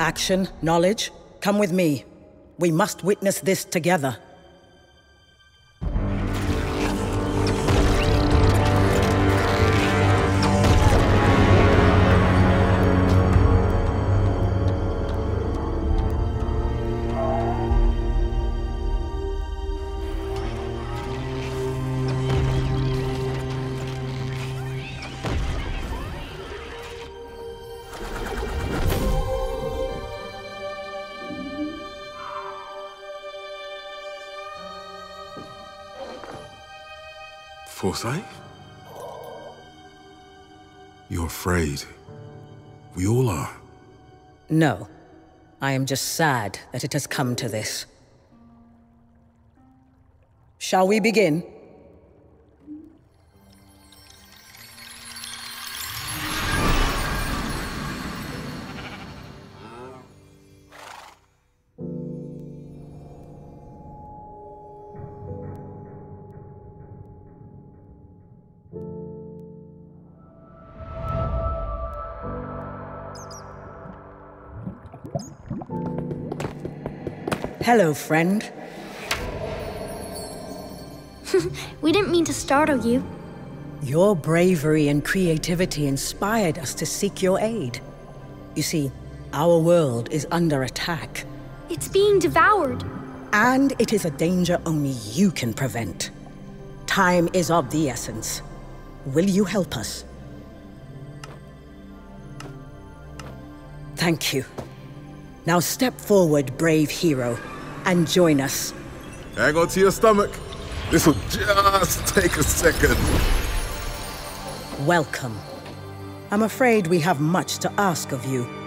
Action, knowledge, come with me. We must witness this together. Forsyth? You're afraid. We all are. No. I am just sad that it has come to this. Shall we begin? Hello, friend. We didn't mean to startle you. Your bravery and creativity inspired us to seek your aid. You see, our world is under attack. It's being devoured. And it is a danger only you can prevent. Time is of the essence. Will you help us? Thank you. Now step forward, brave hero. And join us. Hang on to your stomach. This will just take a second. Welcome. I'm afraid we have much to ask of you.